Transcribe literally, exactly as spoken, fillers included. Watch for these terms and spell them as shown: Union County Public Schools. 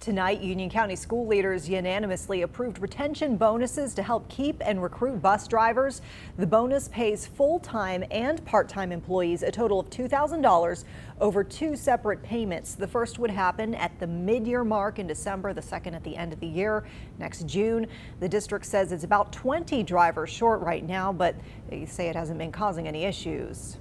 Tonight, Union County school leaders unanimously approved retention bonuses to help keep and recruit bus drivers. The bonus pays full-time and part-time employees a total of two thousand dollars over two separate payments. The first would happen at the mid-year mark in December, the second at the end of the year, next June. The district says it's about twenty drivers short right now, but they say it hasn't been causing any issues.